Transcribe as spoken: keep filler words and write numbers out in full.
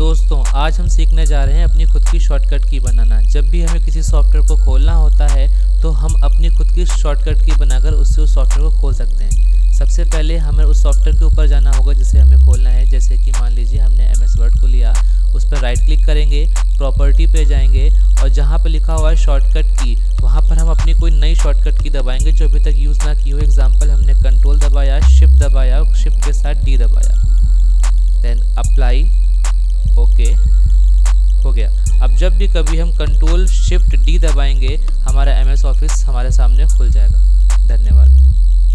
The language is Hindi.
दोस्तों आज हम सीखने जा रहे हैं अपनी खुद की शॉर्टकट की बनाना। जब भी हमें किसी सॉफ्टवेयर को खोलना होता है तो हम अपनी खुद की शॉर्टकट की बनाकर उससे उस सॉफ्टवेयर को खोल सकते हैं। सबसे पहले हमें उस सॉफ्टवेयर के ऊपर जाना होगा जिसे हमें खोलना है। जैसे कि मान लीजिए हमने एम एस वर्ड को लिया, उस पर राइट क्लिक करेंगे, प्रॉपर्टी पे जाएंगे और जहाँ पर लिखा हुआ है शॉर्टकट की, वहाँ पर हम अपनी कोई नई शॉर्टकट की दबाएंगे जो अभी तक यूज़ ना की हो। एग्जाम्पल हमने कंट्रोल दबाया, शिफ्ट दबाया, शिफ्ट के साथ डी दबाया, देन अप्लाई, ओके हो गया। अब जब भी कभी हम कंट्रोल शिफ्ट डी दबाएंगे हमारा एम एस ऑफिस हमारे सामने खुल जाएगा। धन्यवाद।